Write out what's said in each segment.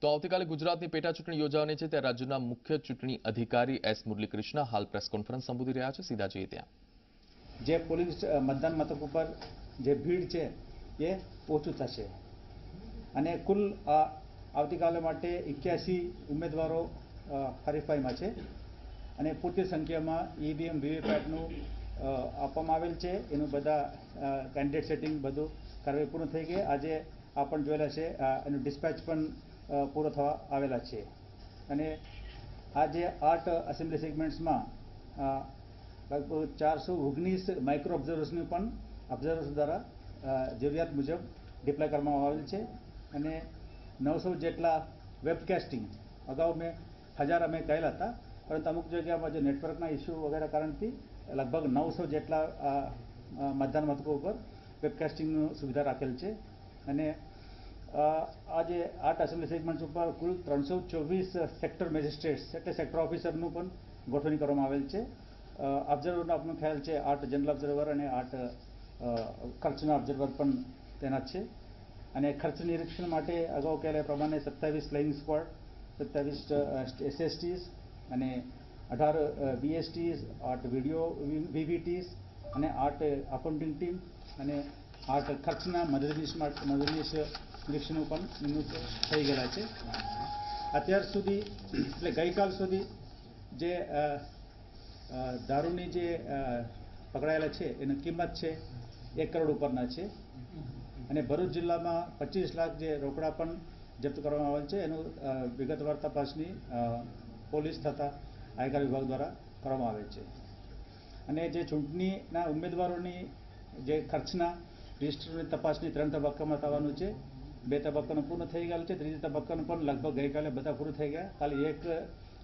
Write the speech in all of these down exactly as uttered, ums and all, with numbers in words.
તો આવતીકાલે ગુજરાતની પેટા ચૂંટણી યોજાવાની છે ત્યારે રાજ્યના મુખ્ય ચૂંટણી અધિકારી એસ મુરલી કૃષ્ણ હાલ પ્રેસ કોન્ફરન્સ સંબોધી રહ્યા છે। સીધા જઈએ ત્યાં। જે પોલિંગ મતદાન મથક ઉપર જે ભીડ છે એ ઓછું થશે અને કુલ આવતીકાલે માટે એક્યાસી ઉમેદવારો હરીફાઈમાં છે અને પૂરતી સંખ્યામાં ઈવીએમ વીવીપેટનું આપવામાં આવેલ છે। એનું બધા કેન્ડિડેટ સેટિંગ બધું કાર્યવાહી પૂર્ણ થઈ ગઈ। આજે આપણ જોયેલા છે એનું ડિસ્પેચ પણ પૂરો થવા આવેલા છે અને આજે આઠ એસેમ્બલી સેગમેન્ટ્સમાં લગભગ ચારસો ઓગણીસ માઇક્રો ઓબ્ઝર્વર્સનું પણ ઓબ્ઝર્વર્સ દ્વારા જરૂરિયાત મુજબ ડિપ્લોય કરવામાં આવેલ છે અને નવસો જેટલા વેબકાસ્ટિંગ અગાઉ મેં હજાર અમે કહેલા હતા परंतु अमुक जगह जो नेटवर्क इश्यू वगैरह कारण थी लगभग नौ सौ जेटला मतदान मथकों पर वेबकास्टिंग सुविधा राखेल है। आज आठ एसेम्बली सेगमेंट्स पर कुल तीन सौ चौबीस sector magistrates eight sector officer गोठवणी कर ऑब्जर्वर अपने ख्याल है आठ जनरल ऑब्जर्वर और आठ खर्चना ऑब्जर्वर पर तैनात है। खर्च निरीक्षण अगाऊ कहेला प्रमाण सत्तावीस फ्लाइंग स्क्वॉड सत्तावीस एसएसटीज અને અઢાર બીએસટીઝ આઠ વિડીયો વીવીટીઝ અને આઠ અકાઉન્ટિંગ ટીમ અને આઠ ખર્ચના મદદનીશ મદદનીશ નિરીક્ષણો પણ નિમણૂક થઈ ગયેલા છે। અત્યાર સુધી એટલે ગઈકાલ સુધી જે દારૂની જે પકડાયેલા છે એની કિંમત છે એક કરોડ ઉપરના છે અને ભરૂચ જિલ્લામાં પચીસ લાખ જે રોકડા પણ જપ્ત કરવામાં આવેલ છે। એનું વિગતવાર તપાસની પોલીસ તથા આયકર વિભાગ દ્વારા કરવામાં આવે છે અને જે ચૂંટણીના ઉમેદવારોની જે ખર્ચના રજિસ્ટરની તપાસની ત્રણ તબક્કામાં થવાનું છે। બે તબક્કાનું પૂર્ણ થઈ ગયેલું છે, ત્રીજી તબક્કાનું પણ લગભગ ગઈકાલે બધા પૂરું થઈ ગયા। ખાલી એક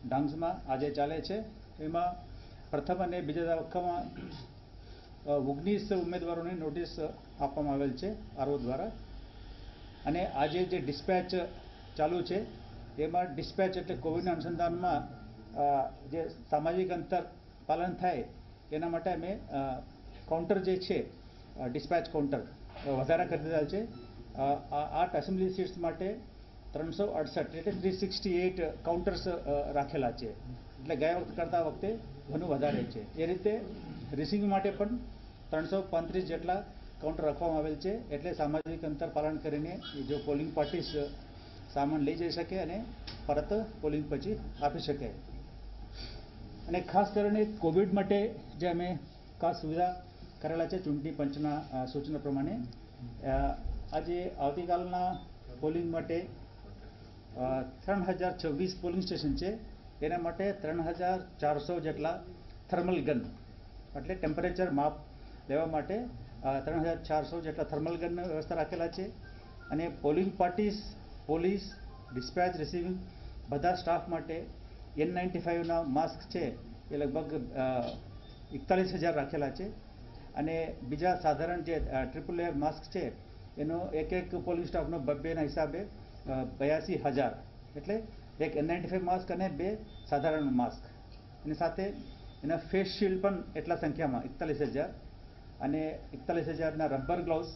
ડાંગમાં આજે ચાલે છે, એમાં પ્રથમ અને બીજા તબક્કામાં ઓગણીસ ઉમેદવારોની નોટિસ આપવામાં આવેલ છે આરઓ દ્વારા અને આજે જે ડિસ્પેચ ચાલુ છે એમાં ડિસ્પેચ એટલે કોવિડના અનુસંધાનમાં જે સામાજિક અંતર પાલન થાય એના માટે અમે કાઉન્ટર જે છે ડિસ્પેચ કાઉન્ટર વધારા કરી દીધા છે। આ આઠ એસેમ્બલી સીટ્સ માટે ત્રણસો અડસઠ એટલે થ્રી સિક્સટી એઇટ કાઉન્ટર્સ રાખેલા છે, એટલે ગયા વખત કરતા વખતે ઘણું વધારે છે। એ રીતે રિસિંગ માટે પણ ત્રણસો પાંત્રીસ જેટલા કાઉન્ટર રાખવામાં આવેલ છે, એટલે સામાજિક અંતર પાલન કરીને જો પોલિંગ પાર્ટીસ सामान लई जाई सके अने परत पोलिंग पछी आपी सके। अने खास करीने कोविड माटे जे अमे खास सुविधा करेला छे चूंटणी पंचना सूचना प्रमाणे। आजे आवतीकालना पोलिंग माटे त्रण हज़ार छवीस पोलिंग स्टेशन छे, एना माटे त्रण हज़ार चार सौ जेटला थर्मल गन एटले टेम्परेचर माप लेवा माटे त्रण हज़ार चार सौ जेटला थर्मल गन व्यवस्था राखेला छे अने polling parties police dispatch receiving બધા સ્ટાફ માટે એન નાઇન્ટી ફાઇવના માસ્ક છે એ લગભગ એકતાલીસ હજાર રાખેલા છે અને બીજા સાધારણ જે ટ્રિપલ લેયર માસ્ક છે એનો એક એક પોલીસ સ્ટાફનો બબ્બેના હિસાબે બ્યાસી હજાર એટલે એક એન નાઇન્ટી ફાઇવ માસ્ક અને બે સાધારણ માસ્ક એની સાથે એના ફેસ શિલ્ડ પણ એટલા સંખ્યામાં એકતાલીસ હજાર અને એકતાલીસ હજારના રબર ગ્લોવ્સ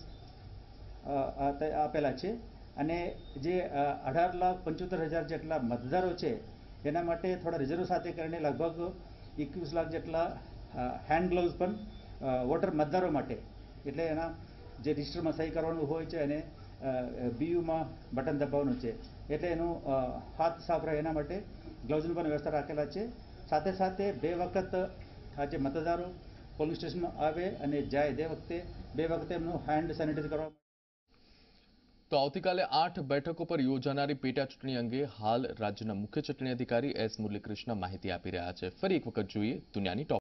આપેલા છે અને જે અઢાર લાખ પંચોતેર હજાર જેટલા મતદારો છે એના માટે થોડા રિઝર્વ સાથે કરીને લગભગ એકવીસ લાખ જેટલા હેન્ડ ગ્લોવ્સ પણ વોટર મતદારો માટે એટલે એના જે રજિસ્ટરમાં સહી કરવાનું હોય છે અને બીયુમાં બટન દબાવવાનું છે એટલે એનું હાથ સાફ રહે એના માટે ગ્લોવ્સની પણ વ્યવસ્થા રાખેલા છે। સાથે સાથે બે વખત આ જે મતદારો પોલીસ સ્ટેશનમાં આવે અને જાય તે વખતે બે વખતે એમનું હેન્ડ સેનિટાઇઝ કરવા। તો આવતીકાલે આઠ બેઠકો પર યોજાનારી પેટા ચૂંટણી અંગે હાલ રાજ્યના મુખ્ય ચૂંટણી અધિકારી એસ મુરલીકૃષ્ણ માહિતી આપી રહ્યા છે। ફરી એક વખત જોઈએ દુનિયાની ટોપ